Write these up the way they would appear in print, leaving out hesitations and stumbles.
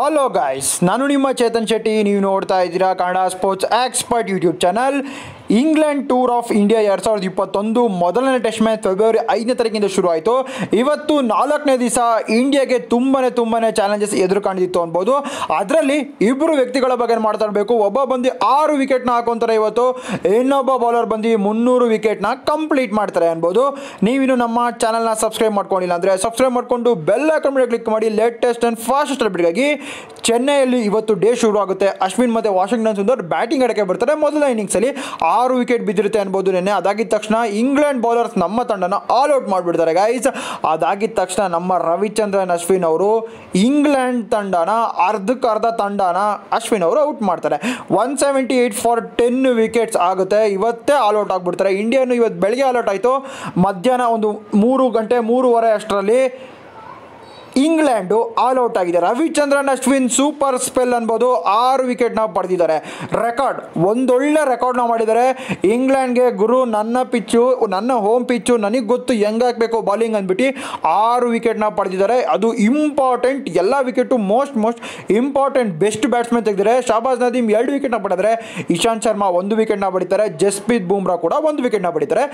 Hello guys, नानु निम्मा चेतन शेट्टी। नीवु नोड्ता इद्दीरा Kannada sports expert YouTube channel. England tour of India 2021 ಮೊದಲನೇ ಟೆಸ್ಟ್ ಮ್ಯಾಚ್ ಫೆಬ್ರವರಿ 5ನೇ ತಾರೀಕಿನಿಂದ ಶುರುವಾಯಿತು। ಇವತ್ತು 4ನೇ ದಿವಸ ಇಂಡಿಯಾಗೆ ತುಂಬಾನೇ ಚಾಲೆಂಜಸ್ ಎದುರು ಕಾಣಿದಿತ್ತು ಅನ್ನಬಹುದು। ಅದರಲ್ಲಿ ಇಬ್ಬರು ವ್ಯಕ್ತಿಗಳ ಬಗ್ಗೆ ಮಾತಾಡಬೇಕು। ಒಬ್ಬ ಬಂದಿ 6 ವಿಕೆಟ್ ನ ಹಾಕೊಂತಾರೆ ಇವತ್ತು, ಇನ್ನೊಬ್ಬ ಬೌಲರ್ ಬಂದಿ 300 ವಿಕೆಟ್ ನ ಕಂಪ್ಲೀಟ್ ಮಾಡ್ತಾರೆ ಅನ್ನಬಹುದು। ನೀವು ಇನ್ನು ನಮ್ಮ ಚಾನೆಲ್ ನ ಸಬ್ಸ್ಕ್ರೈಬ್ ಮಾಡ್ಕೊಂಡಿಲ್ಲ ಅಂದ್ರೆ ಸಬ್ಸ್ಕ್ರೈಬ್ ಮಾಡ್ಕೊಂಡು ಬೆಲ್ ಐಕಾನ್ ಮೇಲೆ ಕ್ಲಿಕ್ ಮಾಡಿ ಲೇಟೆಸ್ಟ್ ಅಂಡ್ ಫಾಸ್ಟೆಸ್ಟ್ ಅಪ್ಡೇಟ್ ಆಗಿ। ಚೆನ್ನೈಯಲ್ಲಿ ಇವತ್ತು ಡೇ ಶುರುವಾಗುತ್ತೆ। ಅಶ್ವಿನ್ ಮತ್ತು ವಾಷಿಂಗ್ಟನ್ ಸುಂದರ್ ಬ್ಯಾಟಿಂಗ್ ಆಡಕ್ಕೆ ಬರ್ತಾರೆ। ಮೊದಲ ಇನ್ನಿಂಗ್ಸ್ ಅಲ್ಲಿ 6 ವಿಕೆಟ್ ಬಿದ್ದಿರುತ್ತೆ ಅನ್ಬೋದು ನೆನ್ನೆ। ಅದಾಗಿದ ತಕ್ಷಣ ಇಂಗ್ಲೆಂಡ್ ಬೌಲರ್ಸ್ ನಮ್ಮ ತಂಡನ ಆಲ್ ಔಟ್ ಮಾಡಿಬಿಡ್ತಾರೆ ಗೈಸ್। ಅದಾಗಿದ ತಕ್ಷಣ ನಮ್ಮ ರವಿಚಂದ್ರನ್ ಅಶ್ವಿನ್ ಅವರು ಇಂಗ್ಲೆಂಡ್ ತಂಡನ ಅರ್ಧಕ್ಕರ್ಧ ತಂಡನ ಅಶ್ವಿನ್ ಅವರು ಔಟ್ ಮಾಡ್ತಾರೆ। 178 ಫಾರ್ 10 ವಿಕೆಟ್ಸ್ ಆಗುತ್ತೆ। ಇವತ್ತೇ ಆಲ್ ಔಟ್ ಆಗಿಬಿಡ್ತಾರೆ ಇಂಡಿಯಾನು। ಇವತ್ತು ಬೆಳಗ್ಗೆ ಆಲ್ ಔಟ್ ಆಯಿತು, ಮಧ್ಯಾಹ್ನ ಒಂದು 3:30 ಅಷ್ಟರಲ್ಲಿ ಇಂಗ್ಲೆಂಡು ಆಲ್ ಔಟ್ ಆಗಿದೆ। ರವಿಚಂದ್ರನ್ ಅಶ್ವಿನ್ ಸೂಪರ್ ಸ್ಪೆಲ್ ಅನ್ಬೋದು, 6 ವಿಕೆಟ್ನ ಪಡೆದಿದ್ದಾರೆ। ರೆಕಾರ್ಡ್, ಒಂದೊಳ್ಳೆ ರೆಕಾರ್ಡ್ನ ಮಾಡಿದ್ದಾರೆ। ಇಂಗ್ಲೆಂಡ್ಗೆ ಗುರು ನನ್ನ ಪಿಚ್ಚು, ನನ್ನ ಹೋಮ್ ಪಿಚ್ಚು, ನನಗೆ ಗೊತ್ತು ಹೆಂಗಾಗಬೇಕು ಬೌಲಿಂಗ್ ಅಂದ್ಬಿಟ್ಟು 6 ವಿಕೆಟ್ನ ಪಡೆದಿದ್ದಾರೆ। ಅದು ಇಂಪಾರ್ಟೆಂಟ್, ಎಲ್ಲ wicket most important best batsman ತೆಗೆದಿದ್ದಾರೆ। ಶಹಬಾಜ್ ನದೀಮ್ 2 ವಿಕೆಟ್ನ ಪಡೆದರೆ, ಇಶಾಂತ್ ಶರ್ಮಾ 1 ವಿಕೆಟ್ನ ಪಡಿತಾರೆ, ಜಸ್ಪ್ರೀತ್ ಬುಮ್ರಾ ಕೂಡ 1 ವಿಕೆಟ್ನ ಪಡಿತಾರೆ।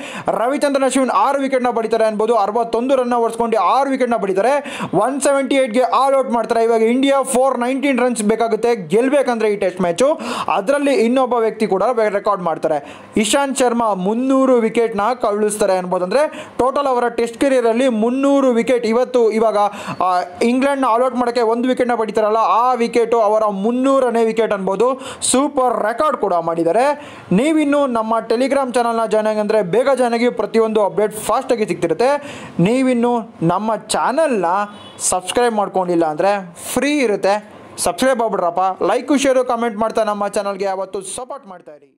ರವಿಚಂದ್ರನ್ ಅಶ್ವಿನ್ 6 ವಿಕೆಟ್ನ ಪಡಿತಾರೆ ಅನ್ಬೋದು, 61 ರನ್ನ ಹೊಡೆಸ್ಕೊಂಡು 6 ವಿಕೆಟ್ನ ಪಡಿತಾರೆ। 178ಗೆ ಆಲ್ ಔಟ್ ಮಾಡ್ತಾರೆ। ಇವಾಗ ಇಂಡಿಯಾ 419 ರನ್ಸ್ ಬೇಕಾಗುತ್ತೆ ಗೆಲ್ಲಬೇಕಂದ್ರೆ ಈ ಟೆಸ್ಟ್ ಮ್ಯಾಚು। ಅದರಲ್ಲಿ ಇನ್ನೊಬ್ಬ ವ್ಯಕ್ತಿ ಕೂಡ ರೆಕಾರ್ಡ್ ಮಾಡ್ತಾರೆ, ಇಶಾಂತ್ ಶರ್ಮಾ 300 ವಿಕೆಟ್ನ ಕಳುಹಿಸ್ತಾರೆ ಅನ್ಬೋದಂದರೆ ಟೋಟಲ್ ಅವರ ಟೆಸ್ಟ್ ಕೆರಿಯರಲ್ಲಿ 300 ವಿಕೆಟ್ ಇವತ್ತು। ಇವಾಗ ಇಂಗ್ಲೆಂಡ್ನ ಆಲ್ ಔಟ್ ಮಾಡೋಕ್ಕೆ 1 ವಿಕೆಟ್ನ ಪಡಿತಾರಲ್ಲ, ಆ ವಿಕೆಟು ಅವರ 300ನೇ ವಿಕೆಟ್ ಅನ್ಬೋದು। ಸೂಪರ್ ರೆಕಾರ್ಡ್ ಕೂಡ ಮಾಡಿದ್ದಾರೆ। ನೀವಿನ್ನು ನಮ್ಮ ಟೆಲಿಗ್ರಾಮ್ ಚಾನಲ್ನ ಜಾಯ್ನ್ ಆಗಿ ಅಂದರೆ ಬೇಗ ಜಾಯ್ನ್ ಆಗಿ, ಪ್ರತಿಯೊಂದು ಅಪ್ಡೇಟ್ ಫಾಸ್ಟಾಗಿ ಸಿಗ್ತಿರುತ್ತೆ। ನೀವಿನ್ನು ನಮ್ಮ ಚಾನಲ್ನ ಸಬ್ಸ್ಕ್ರೈಬ್ ಮಾಡ್ಕೊಂಡಿಲ್ಲ ಅಂದರೆ ಫ್ರೀ ಇರುತ್ತೆ, ಸಬ್ಸ್ಕ್ರೈಬ್ ಆಗ್ಬಿಡ್ರಪ್ಪ। ಲೈಕು ಶೇರು ಕಮೆಂಟ್ ಮಾಡ್ತಾ ನಮ್ಮ ಚಾನಲ್ಗೆ ಯಾವತ್ತೂ ಸಪೋರ್ಟ್ ಮಾಡ್ತಾ ಇರಿ।